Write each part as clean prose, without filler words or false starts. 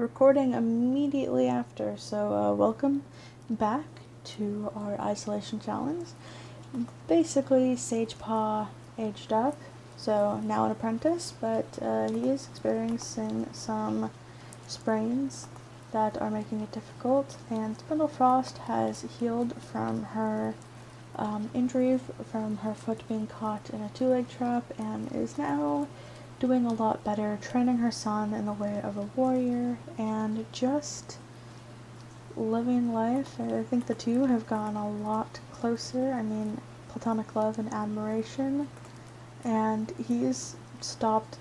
recording immediately after, so welcome back to our isolation challenge. Basically, Sagepaw aged up, so now an apprentice, but he is experiencing some sprains that are making it difficult, and Spindlefrost has healed from her injury from her foot being caught in a two-leg trap and is now doing a lot better, training her son in the way of a warrior and just living life. I think the two have gotten a lot closer. I mean, platonic love and admiration, and he's stopped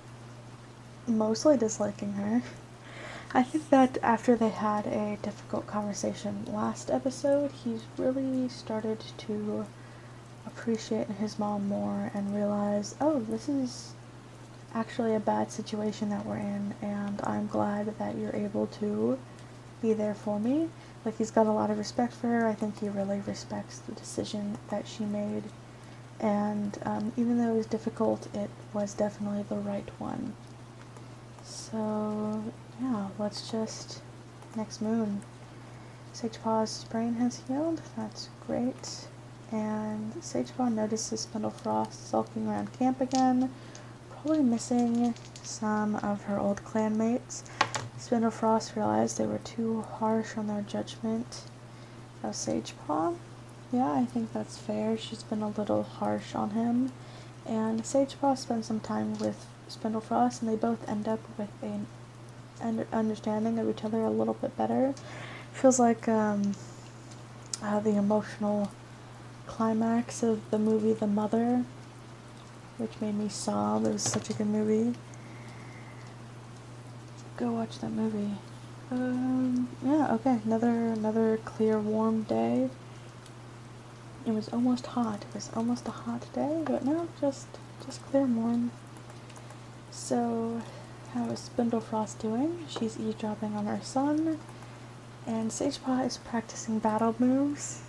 mostly disliking her. I think that after they had a difficult conversation last episode, he's really started to appreciate his mom more and realize, oh, this is actually a bad situation that we're in, and I'm glad that you're able to be there for me. Like, he's got a lot of respect for her. I think he really respects the decision that she made, and even though it was difficult, it was definitely the right one. So yeah, let's just next moon. Sagepaw's sprain has healed, that's great. And Sagepaw notices Spindlefrost sulking around camp again, probably missing some of her old clanmates. Spindlefrost realized they were too harsh on their judgment of Sagepaw. Yeah, I think that's fair. She's been a little harsh on him. And Sagepaw spends some time with Spindlefrost, and they both end up with an understanding of each other a little bit better. Feels like the emotional climax of the movie The Mother, which made me sob. It was such a good movie. Go watch that movie. Yeah, okay, another clear, warm day. It was almost hot. It was almost a hot day, but no, just clear, warm. So, how is Spindlefrost doing? She's eavesdropping on her son, and Sagepaw is practicing battle moves.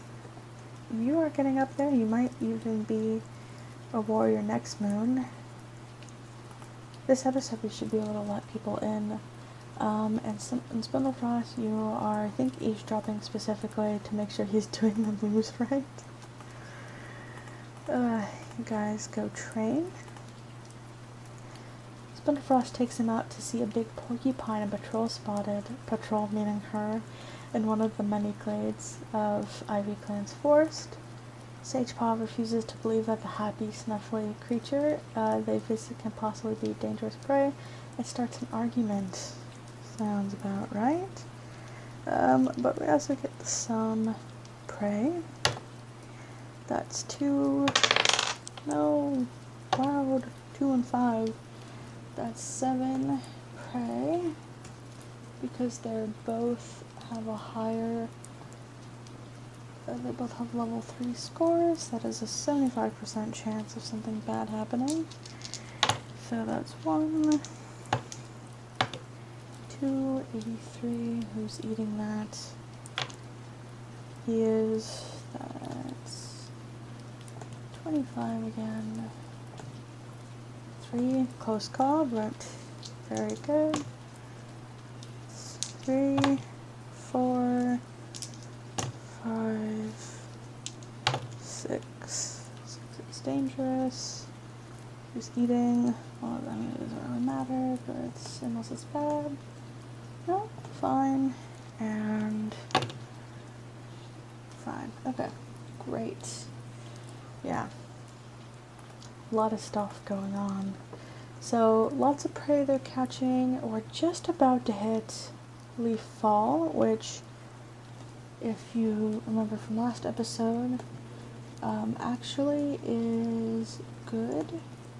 You are getting up there. You might even be a warrior next moon. This episode, we should be able to let people in. And Spindlefrost, you are, I think, eavesdropping specifically to make sure he's doing the moves right. You guys go train. Spindlefrost takes him out to see a big porcupine and patrol spotted, patrol meaning her, in one of the many glades of Ivy Clan's forest. Sagepaw refuses to believe that the happy, snuffly creature they visit can possibly be dangerous prey and starts an argument. Sounds about right. But we also get some prey. That's two, no, cloud, 2 and 5. That's 7 prey, because they're both have a higher, they both have level 3 scores. That is a 75% chance of something bad happening. So that's 1, 2, 83, who's eating that? He is, that's 25 again. 3, close call, but very good. 3, 4, 5, 6. 6 is dangerous. Who's eating? Well, I mean, it doesn't really matter, but it's unless it's bad. No, fine. And 5. Okay, great. Yeah. A lot of stuff going on. So lots of prey they're catching. We're just about to hit leaf fall, which, if you remember from last episode, actually is good,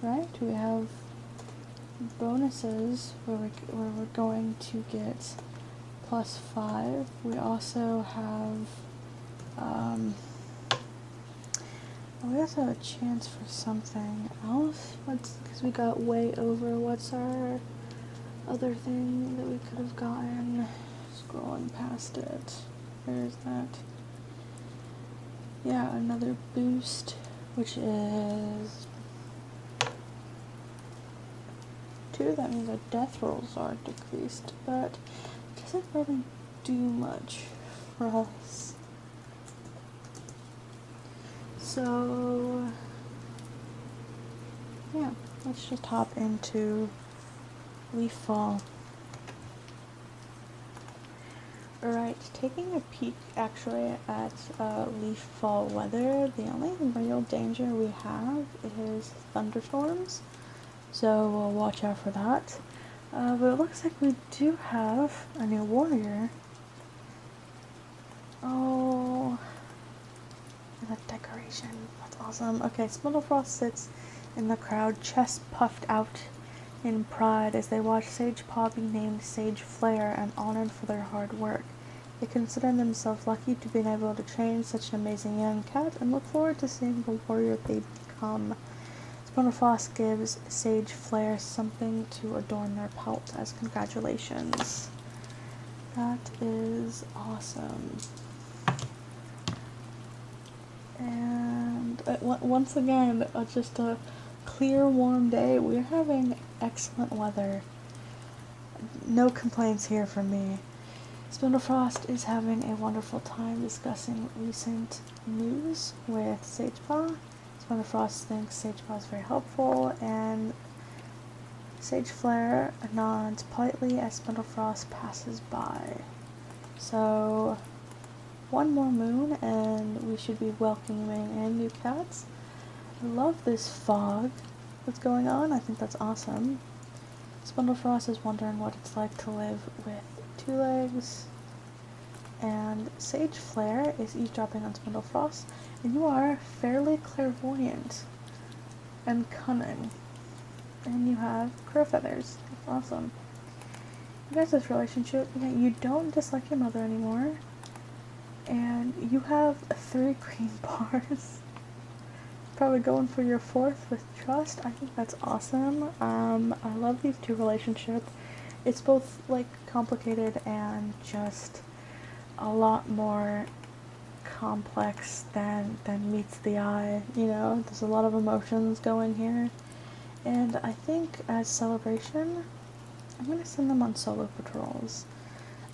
right? We have bonuses where we're going to get +5. We also have we also have a chance for something else. Because we got way over. What's our other thing that we could have gotten? Scrolling past it. Where is that? Yeah, another boost, which is 2. That means our death rolls are decreased, but doesn't really do much for us. So yeah, let's just hop into leaf fall. Alright, taking a peek actually at leaf fall weather, the only real danger we have is thunderstorms, so we'll watch out for that. But it looks like we do have a new warrior. Oh, the decoration, that's awesome. Okay, Spindlefrost sits in the crowd, chest puffed out in pride as they watch Sagepaw be named Sageflare and honored for their hard work. They consider themselves lucky to be able to train such an amazing young cat and look forward to seeing the warrior they become. Spindlefrost gives Sageflare something to adorn their pelt as congratulations. That is awesome. And once again, just a clear, warm day. We're having excellent weather. No complaints here from me. Spindlefrost is having a wonderful time discussing recent news with Sagepaw. Spindlefrost thinks Sagepaw is very helpful, and Sageflare nods politely as Spindlefrost passes by. So, one more moon and we should be welcoming in new cats. I love this fog that's going on. I think that's awesome. Spindlefrost is wondering what it's like to live with two legs. And Sageflare is eavesdropping on Spindlefrost. And you are fairly clairvoyant and cunning. And you have crow feathers. That's awesome. You guys have this relationship. You don't dislike your mother anymore. And you have 3 green bars. Probably going for your 4th with trust. I think that's awesome. I love these two relationships. It's both like complicated and just a lot more complex than meets the eye. You know, there's a lot of emotions going here, and I think as celebration, I'm gonna send them on solo patrols.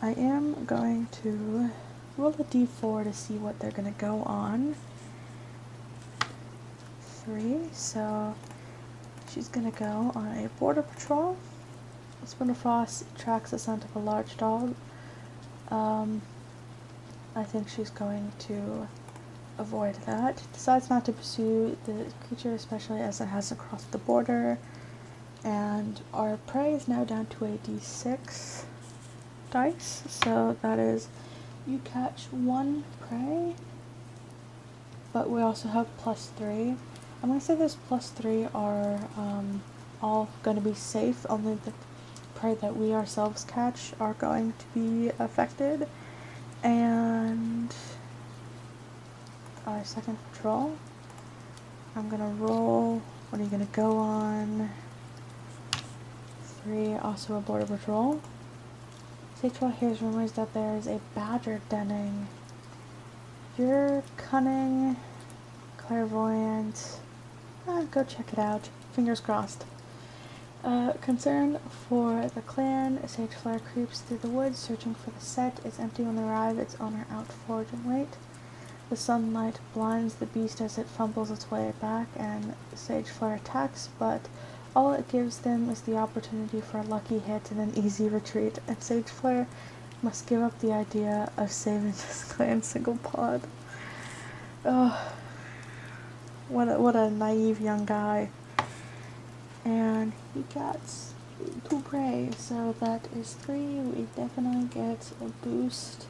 I am going to roll a d4 to see what they're gonna go on. 3, so she's gonna go on a border patrol. Spindlefrost tracks the scent of a large dog. I think she's going to avoid that. Decides not to pursue the creature, especially as it hasn't crossed the border. And our prey is now down to a d6 dice, so that is, you catch 1 prey, but we also have +3. I'm going to say those +3 are all going to be safe, only the prey that we ourselves catch are going to be affected. And our 2nd patrol, I'm going to roll, what are you going to go on? 3, also a border patrol. Sageflare hears rumors that there is a badger denning. You're cunning, clairvoyant. Go check it out. Fingers crossed. Concerned for the clan, Sageflare creeps through the woods, searching for the set. It's empty when they arrive, its owner out foraging late. The sunlight blinds the beast as it fumbles its way back, and Sageflare attacks, but all it gives them is the opportunity for a lucky hit and an easy retreat, and Sageflare must give up the idea of saving this clan single pod. Oh, what a naive young guy. And he gets 2 prey, so that is 3. We definitely get a boost,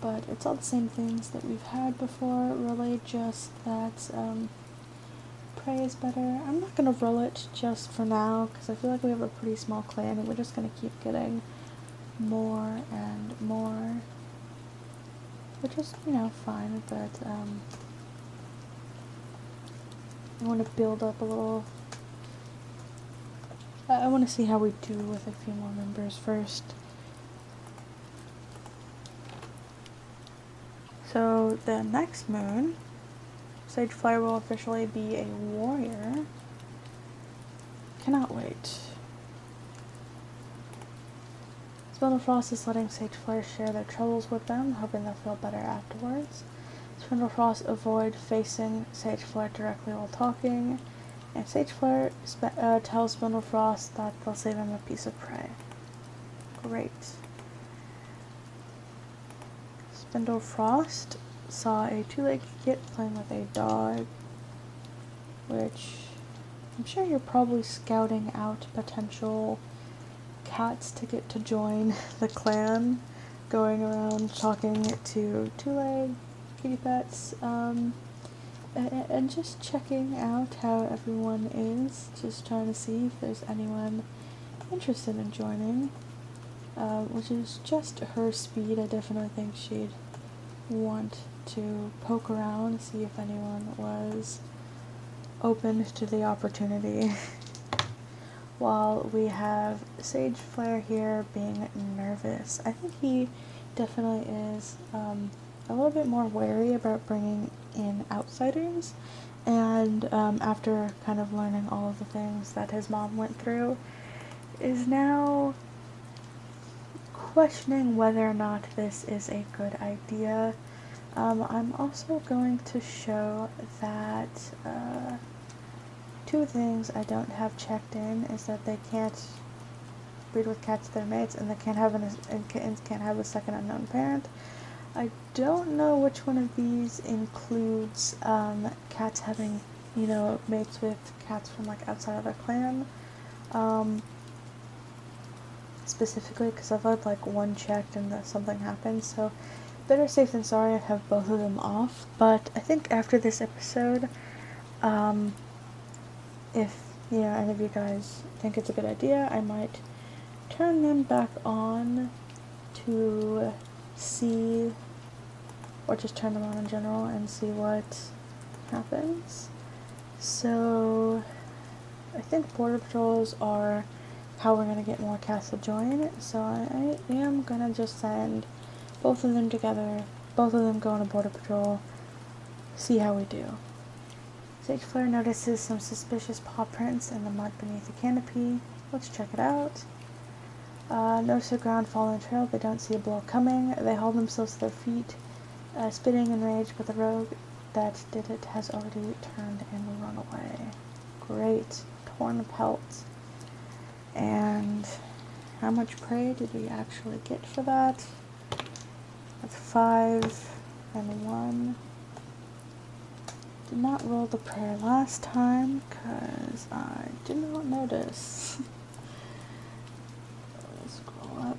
but it's all the same things that we've had before, really just that prey is better. I'm not going to roll it just for now, because I feel like we have a pretty small clan, and we're just going to keep getting more and more, which is, you know, fine, but I want to build up a little. I want to see how we do with a few more members first. So the next moon, Sageflare will officially be a warrior. Cannot wait. Spindlefrost is letting Sageflare share their troubles with them, hoping they'll feel better afterwards. Spindlefrost avoid facing Sageflare directly while talking, and Sageflare tells Spindlefrost that they'll save him a piece of prey. Great. Spindlefrost saw a two-legged kit playing with a dog, which I'm sure you're probably scouting out potential cats to get to join the clan, going around talking to two-legged kitty pets, and just checking out how everyone is, just trying to see if there's anyone interested in joining, which is just her speed. I definitely think she'd want to poke around, see if anyone was open to the opportunity. While we have Sageflare here being nervous. I think he definitely is a little bit more wary about bringing in outsiders, and after kind of learning all of the things that his mom went through, is now questioning whether or not this is a good idea. I'm also going to show that two things I don't have checked in is that they can't breed with cats their mates, and they can't have and kittens can't have a second unknown parent. I don't know which one of these includes cats having, you know, mates with cats from like outside of their clan. Specifically, because I've had like one checked and something happened, so better safe than sorry. I have both of them off, but I think after this episode, if, you know, any of you guys think it's a good idea, I might turn them back on to see, or just turn them on in general and see what happens. So I think border patrols are how we're gonna get more cats to join, so I am gonna just send both of them together, both of them go on a border patrol, see how we do. Sageflare notices some suspicious paw prints in the mud beneath the canopy. Let's check it out. Notice the ground fallen trail, they don't see a blow coming. They haul themselves to their feet, spitting in rage, but the rogue that did it has already turned and run away. Great. Torn pelt. And how much prey did we actually get for that? That's 5 and 1. Did not roll the prayer last time because I did not notice. Let's scroll up.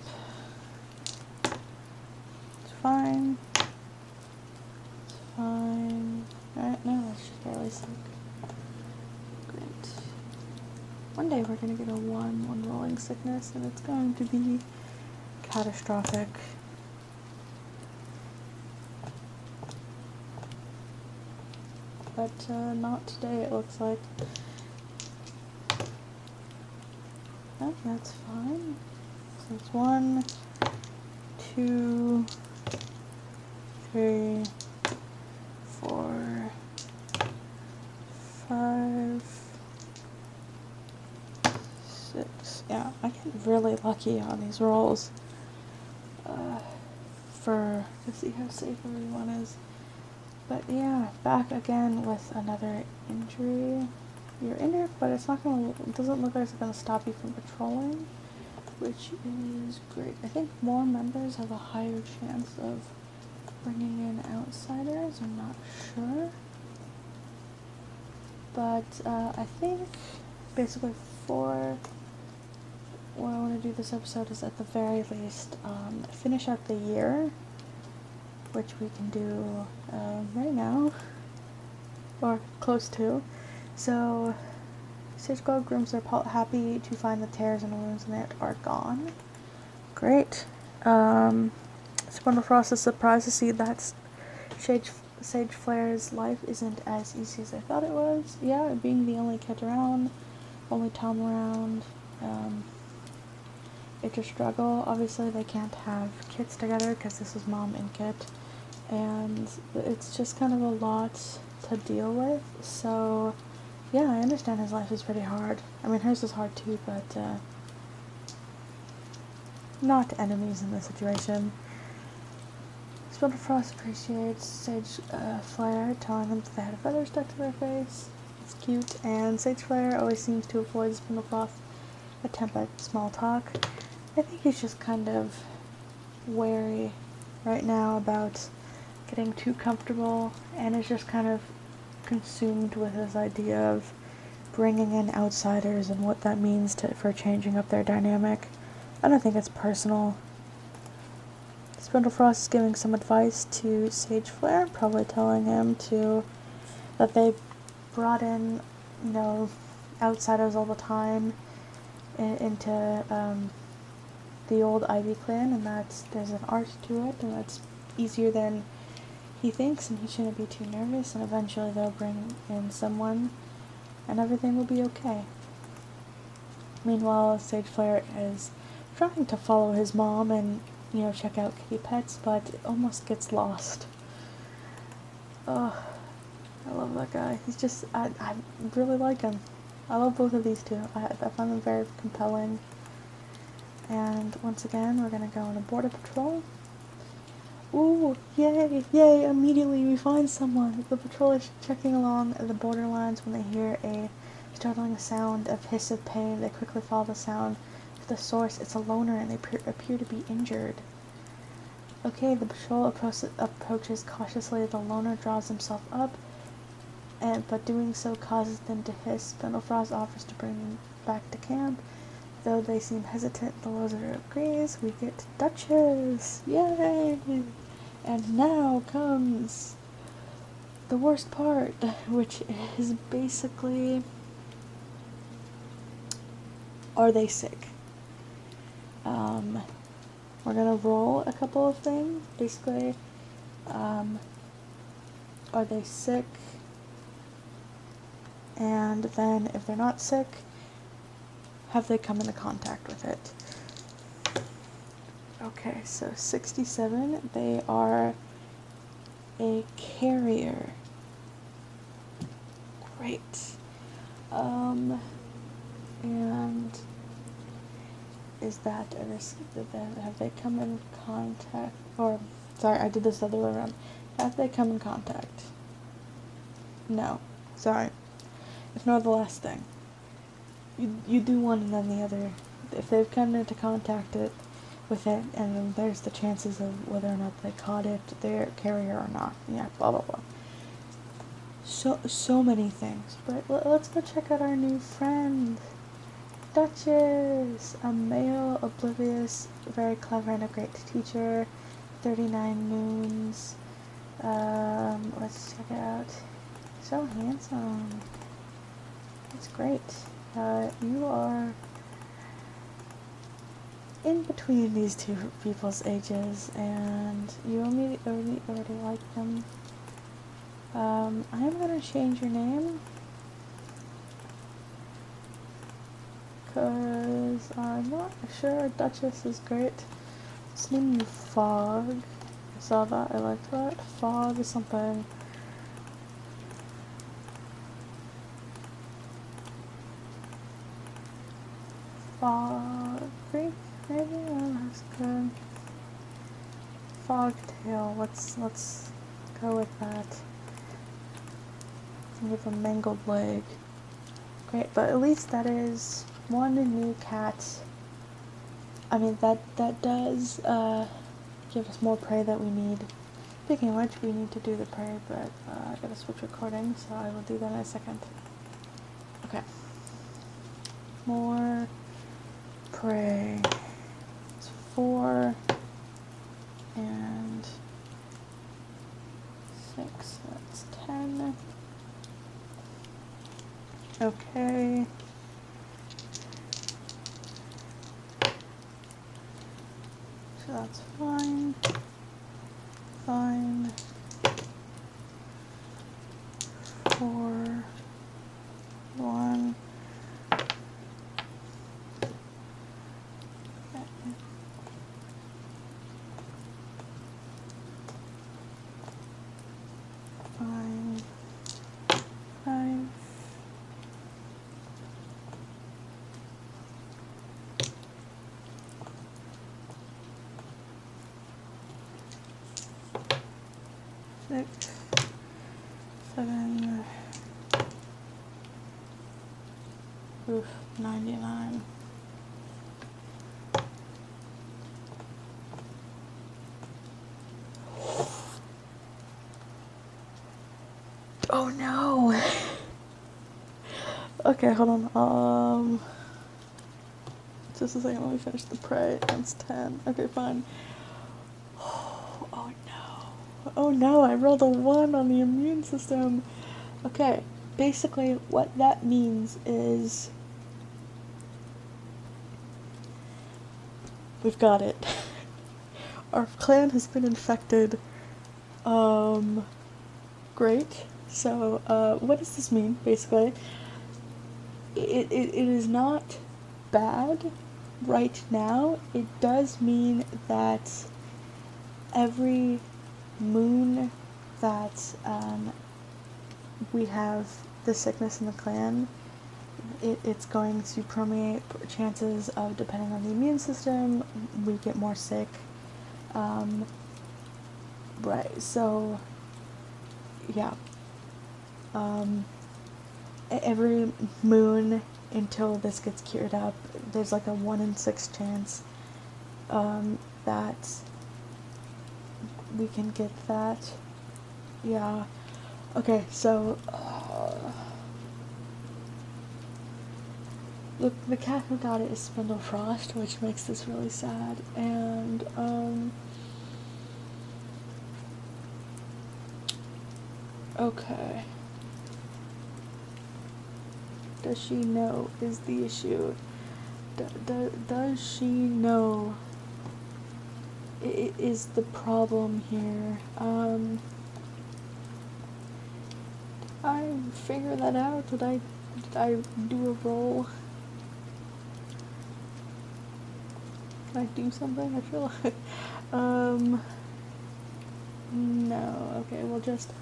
It's fine. It's fine. Alright, no, that's just barely sick. Great. One day we're going to get a 1 on rolling sickness, and it's going to be catastrophic. But not today, it looks like. Oh, that's fine. So it's 1, 2, 3, 4, 5, 6. Yeah, I get really lucky on these rolls. To see how safe everyone is. But yeah, back again with another injury. You're injured, but it's not gonna. It doesn't look like it's gonna stop you from patrolling, which is great. I think more members have a higher chance of bringing in outsiders. I'm not sure, but I think basically for what I want to do this episode is at the very least finish out the year, which we can do right now, or close to. So, Sageflare grooms are happy to find the tears and wounds in it are gone. Great. Spindlefrost is surprised to see that Sageflare's life isn't as easy as I thought it was. Yeah, being the only kid around, only Tom around, it's a struggle. Obviously, they can't have kids together because this is mom and kid, and it's just kind of a lot to deal with. So yeah, I understand his life is pretty hard. I mean, hers is hard too, but not enemies in this situation. Spindlefrost appreciates Sageflare, telling them that they had a feather stuck to their face. It's cute, and Sageflare always seems to avoid Spindlefrost's attempt at small talk. I think he's just kind of wary right now about getting too comfortable, and is just kind of consumed with this idea of bringing in outsiders and what that means for changing up their dynamic. I don't think it's personal. Spindlefrost is giving some advice to Sageflare, probably telling him that they brought in, outsiders all the time into the old Ivy Clan, and that there's an art to it, and that's easier than he thinks, and he shouldn't be too nervous, and eventually they'll bring in someone and everything will be okay. Meanwhile, Sageflare is trying to follow his mom and, check out kitty pets, but it almost gets lost. Oh, I love that guy. He's just, I really like him. I love both of these two. I find them very compelling. And once again, we're going to go on a border patrol. Ooh, yay, yay, immediately we find someone. The patrol is checking along the borderlines when they hear a startling sound of hiss of pain. They quickly follow the sound to the source. It's a loner, and they appear to be injured. Okay, the patrol approaches cautiously. The loner draws himself up, but doing so causes them to hiss. Spindlefrost offers to bring them back to camp. Though they seem hesitant, the loser agrees. We get Duchess! Yay! And now comes the worst part, which is basically, are they sick? We're gonna roll a couple of things, basically. Are they sick? And then, if they're not sick, have they come into contact with it? Okay, so 67, they are a carrier. Great. And is that a risk? Have they come in contact? Or, sorry, I did this the other way around. Have they come in contact? No. Sorry. Ignore the last thing. You do one and then the other. If they've come into contact with it, and then there's the chances of whether or not they caught it, they're a carrier or not. Yeah, blah, blah, blah. So many things. But let's go check out our new friend, Duchess! A male, oblivious, very clever, and a great teacher. 39 moons. Let's check it out. So handsome. That's great. You are in between these two people's ages, and you immediately already like them. I'm gonna change your name, because I'm not sure Duchess is great. Let's name you Fog. I saw that, I liked that. Fog is something. Fog, maybe? Oh, that's good. Fogtail, let's go with that. I think of a mangled leg. Great, but at least that is one new cat. I mean, that does give us more prey that we need. Speaking of which, we need to do the prey, but I gotta switch recording, so I will do that in a second. Okay. More prey. It's 4 and 6, that's 10. Okay. So that's fine. Fine. 4. 1. $2.99. Oh no. Okay, hold on. Just a second, let me finish the prey. That's 10. Okay, fine. Oh no. Oh no, I rolled a 1 on the immune system. Okay, basically what that means is we've got it. Our clan has been infected. Great. So, what does this mean, basically? It is not bad right now. It does mean that every moon that we have the sickness in the clan, it's going to permeate chances of, depending on the immune system, we get more sick. Right, so, yeah. Every moon until this gets cured up, there's like a 1 in 6 chance that we can get that. Yeah. Okay, so look, the cat who got it is Spindlefrost, which makes this really sad, and okay. Does she know is the issue? Does she know it is the problem here? I figure that out. Did I do a roll? Can I do something? I feel like no. Okay, we'll just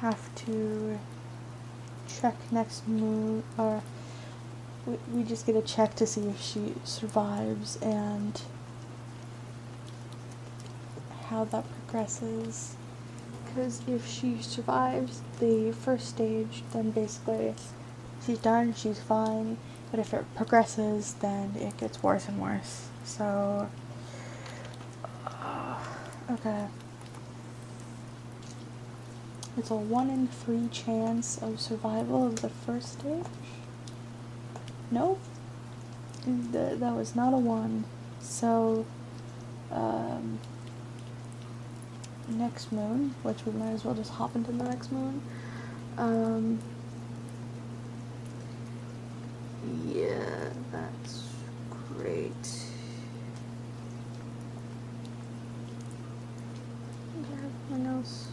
have to check next move, or we just get a check to see if she survives and how that progresses, because if she survives the first stage, then basically she's done, she's fine, but if it progresses, then it gets worse and worse. So okay, it's a 1 in 3 chance of survival of the first stage. Nope. That was not a 1. So, next moon, which we might as well just hop into the next moon. Yeah, that's great. Yeah, everything else.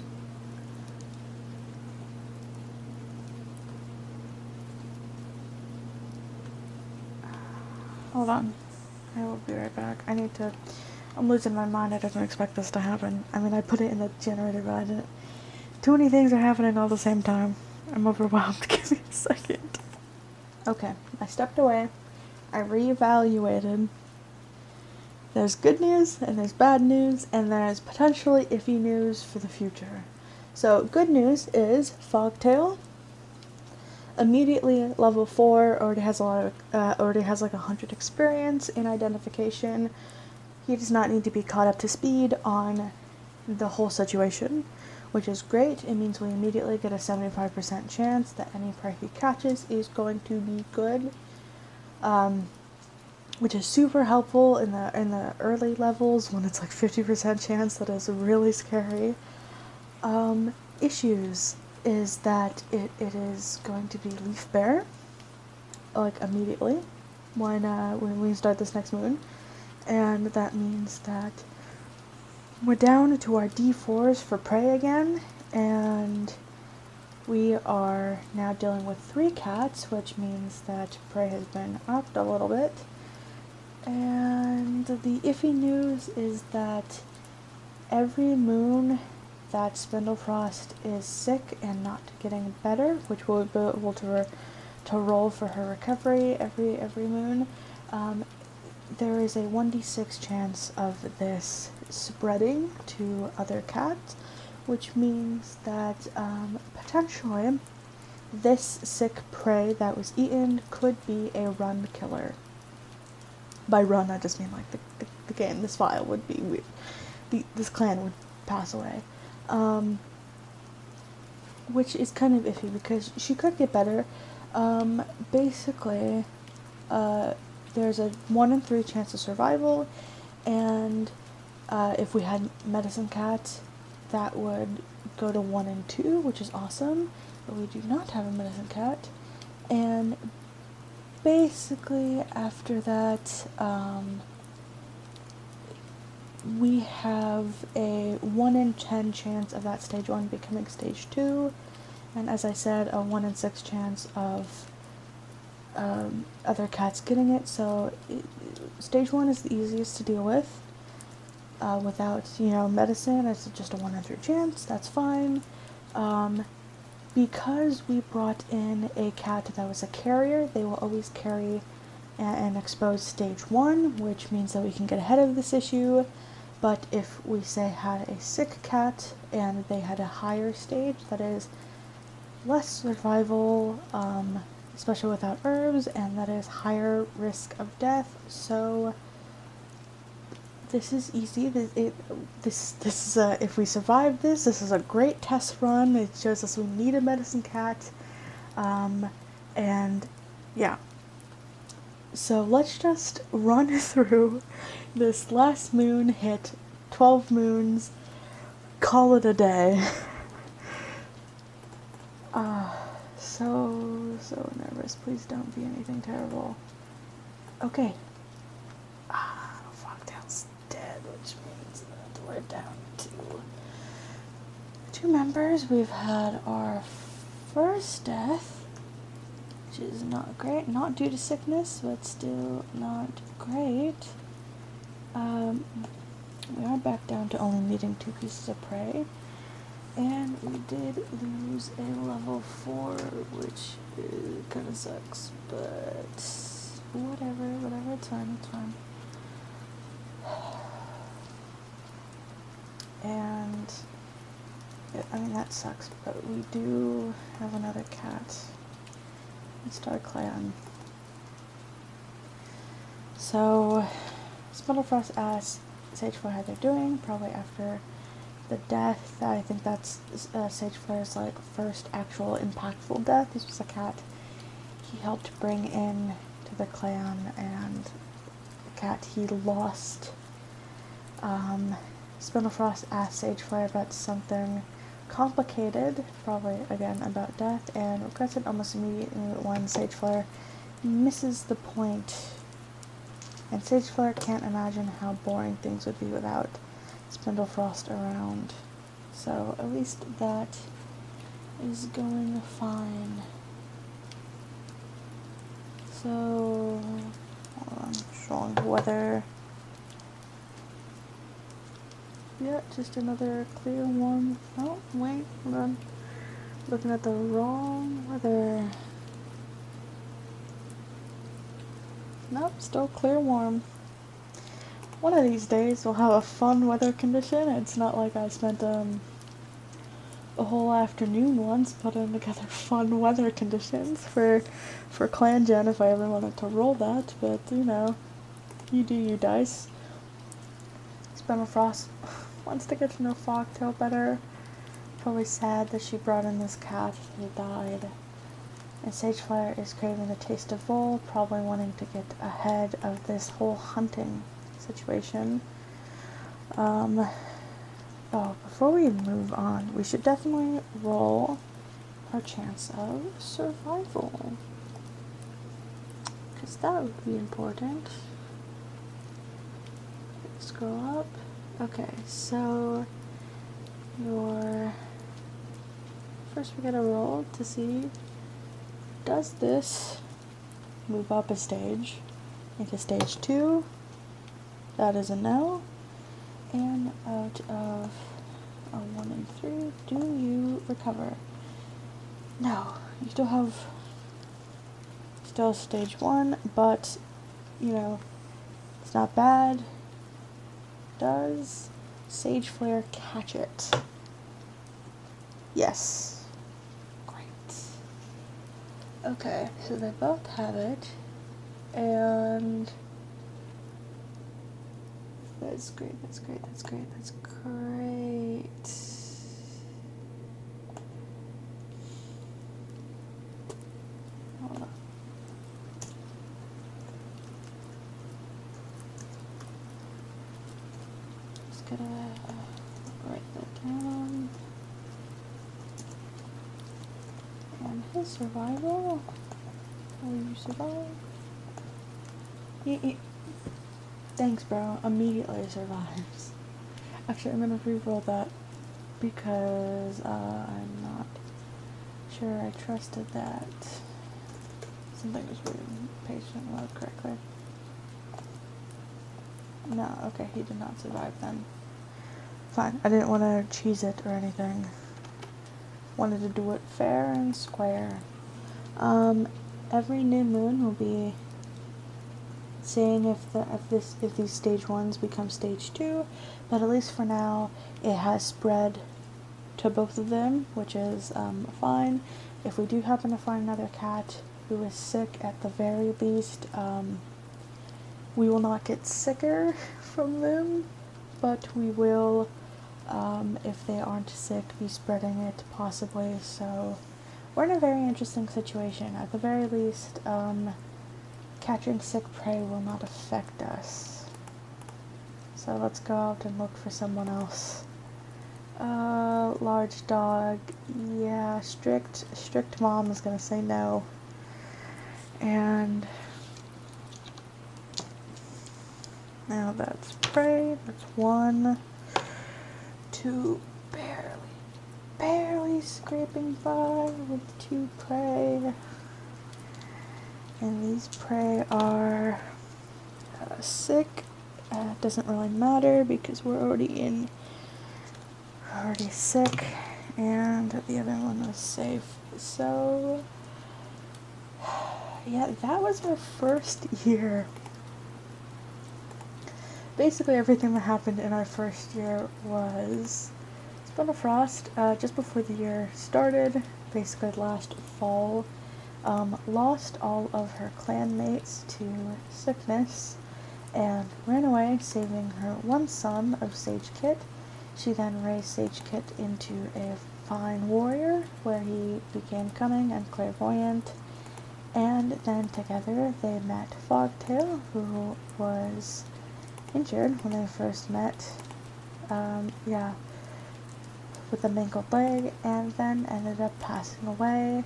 Hold on, I will be right back. I need to, I'm losing my mind. I didn't expect this to happen. I mean, I put it in the generator, but I didn't. Too many things are happening all the same time. I'm overwhelmed. Give me a second. Okay, I stepped away. I reevaluated. There's good news, and there's bad news, and there's potentially iffy news for the future. So, good news is Fogtail immediately at level 4 already has a lot of already has like 100 experience in identification. He does not need to be caught up to speed on the whole situation, which is great. It means we immediately get a 75% chance that any prey he catches is going to be good, which is super helpful in the early levels when it's like 50% chance. That is really scary. Issues is that it is going to be leaf bear, like immediately when we start this next moon, and that means that we're down to our D4s for prey again, and we are now dealing with 3 cats, which means that prey has been upped a little bit. And the iffy news is that every moon that Spindlefrost is sick and not getting better, which will be able to roll for her recovery every moon. There is a 1d6 chance of this spreading to other cats, which means that potentially This sick prey that was eaten could be a run killer. By run, I just mean like the game. This file would be weird. This clan would pass away. Which is kind of iffy because she could get better. Basically, there's a 1 in 3 chance of survival, and if we had medicine cats, that would go to 1 in 2, which is awesome. But we do not have a medicine cat, and basically after that, we have a 1 in 10 chance of that stage 1 becoming stage 2, and as I said, a 1 in 6 chance of other cats getting it. So stage 1 is the easiest to deal with. Without, you know, medicine, it's just a 1 in 3 chance, that's fine. Because we brought in a cat that was a carrier, they will always carry and expose stage 1, which means that we can get ahead of this issue. But if we, say, had a sick cat and they had a higher stage, that is less survival, especially without herbs, and that is higher risk of death, so... this is easy. If we survive this, this is a great test run. It shows us we need a medicine cat, and yeah. So let's just run through this last moon hit, 12 moons, call it a day. So nervous. Please don't be anything terrible. Okay. Which means that we're down to 2 members. We've had our first death, which is not great. Not due to sickness, but still not great. We are back down to only needing 2 pieces of prey. And we did lose a level 4, which kind of sucks, but whatever, it's fine. And, I mean, that sucks, but we do have another cat in StarClan. So, Spindlefrost asks Sageflare how they're doing, probably after the death. I think that's Sageflare's, like, first actual impactful death. This was a cat he helped bring in to the clan, and the cat he lost. Spindlefrost asked Sageflare about something complicated, probably again about death, and regrets it almost immediately when Sageflare misses the point. And Sageflare can't imagine how boring things would be without Spindlefrost around. So at least that is going fine. So I'm showing weather. Yeah, just another clear, warm... oh, wait, hold on. Looking at the wrong weather. Nope, still clear, warm. One of these days we'll have a fun weather condition. It's not like I spent a whole afternoon once putting together fun weather conditions for Clangen if I ever wanted to roll that, but, you know, you do you, dice. Spindlefrost wants to get to know Fogtail better. Probably sad that she brought in this cat who died. And Sageflare is craving the taste of wool, probably wanting to get ahead of this whole hunting situation. Oh, before we move on, we should definitely roll our chance of survival, because that would be important. Scroll up. Okay, so your first we gotta roll to see, does this move up a stage into stage 2? That is a no. And out of a 1 in 3, do you recover? No, you still have stage 1, but you know it's not bad. Does Sageflare catch it? Yes. Great. Okay, so they both have it, and that's great, that's great, that's great, that's great. Survival? Will you survive? Yeah. Thanks, bro. Immediately survives. Actually, I'm gonna reroll that because I'm not sure I trusted that. Something was reading patient load correctly. No, okay, he did not survive then. Fine. I didn't want to cheese it or anything. Wanted to do it fair and square. Every new moon will be seeing if these stage ones become stage two, but at least for now it has spread to both of them, which is fine. If we do happen to find another cat who is sick, at the very least, we will not get sicker from them, but we will. If they aren't sick, be spreading it possibly, so we're in a very interesting situation. At the very least, catching sick prey will not affect us. So let's go out and look for someone else. Large dog, yeah, strict mom is gonna say no. And now that's prey, that's one. Two, barely scraping by with two prey, and these prey are sick. Doesn't really matter because we're already sick, and the other one was safe. So yeah, that was our first year. Basically everything that happened in our first year was Spindlefrost, just before the year started, basically last fall, lost all of her clanmates to sickness and ran away, saving her one son of Sage Kit. She then raised Sage Kit into a fine warrior, where he became cunning and clairvoyant, and then together they met Fogtail, who was injured when they first met, yeah, with a mangled leg, and then ended up passing away.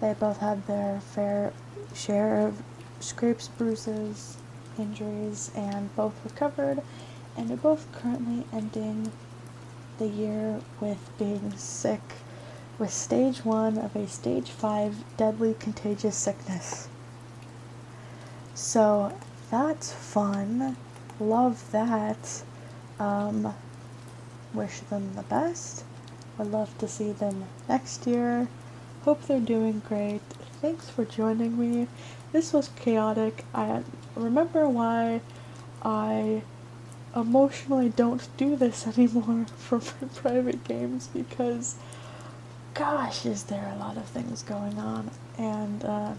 They both had their fair share of scrapes, bruises, injuries, and both recovered, and are both currently ending the year with being sick, with stage 1 of a stage 5 deadly contagious sickness. So that's fun. Love that. Wish them the best. Would love to see them next year. Hope they're doing great. Thanks for joining me. This was chaotic. I remember why I emotionally don't do this anymore for private games, because gosh, is there a lot of things going on, and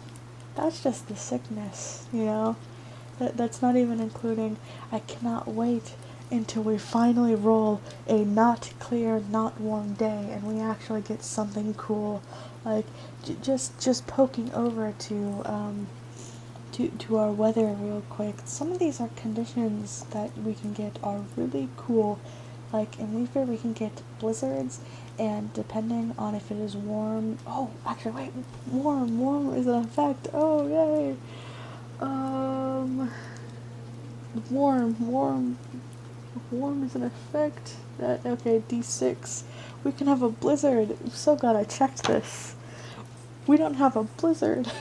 that's just the sickness, you know? That's not even including, I cannot wait until we finally roll a not clear, not warm day, and we actually get something cool, like just poking over to our weather real quick. Some of these are conditions that we can get are really cool, like in Weaver we can get blizzards, and depending on if it is warm, oh, actually wait, warm is an effect, oh yay! Warm is an effect. Okay, D6. We can have a blizzard. I'm so glad I checked this. We don't have a blizzard,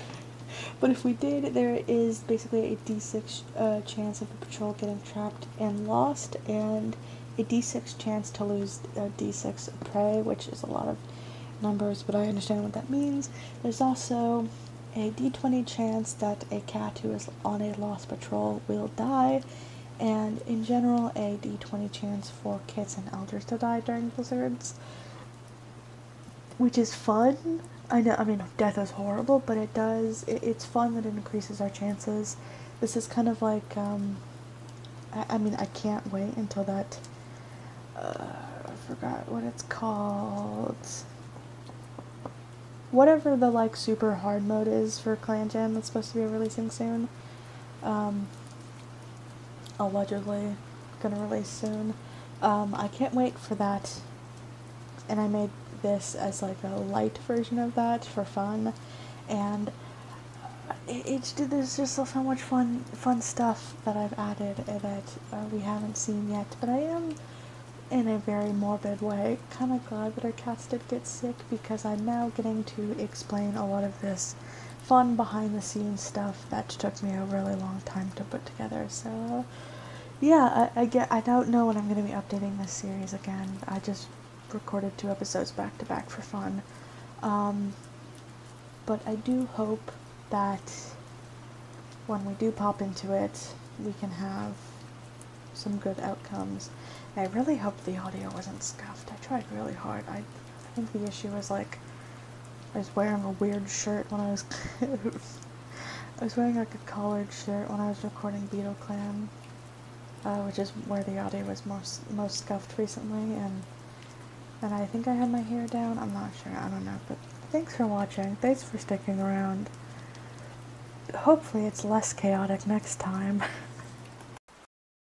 but if we did, there is basically a D6 chance of the patrol getting trapped and lost, and a D6 chance to lose D6 prey, which is a lot of numbers, but I understand what that means. There's also a d20 chance that a cat who is on a lost patrol will die, and in general a d20 chance for kits and elders to die during blizzards, which is fun. I know, I mean, death is horrible, but it does, it's fun that it increases our chances. This is kind of like, I mean, I can't wait until that, I forgot what it's called. Whatever the, like, super hard mode is for Clan Jam that's supposed to be releasing soon. Allegedly gonna release soon. I can't wait for that. And I made this as like a light version of that for fun, and there's just so much fun stuff that I've added that we haven't seen yet. But I am, in a very morbid way, kind of glad that our cats did get sick, because I'm now getting to explain a lot of this fun behind the scenes stuff that took me a really long time to put together. So yeah, I don't know when I'm going to be updating this series again. I just recorded 2 episodes back to back for fun, but I do hope that when we do pop into it, we can have some good outcomes. And I really hope the audio wasn't scuffed. I tried really hard. I think the issue was, like, I was wearing a weird shirt when I was I was wearing like a collared shirt when I was recording BeetleClan, which is where the audio was most scuffed recently, and I think I had my hair down. I'm not sure. I don't know. But thanks for watching. Thanks for sticking around. Hopefully it's less chaotic next time.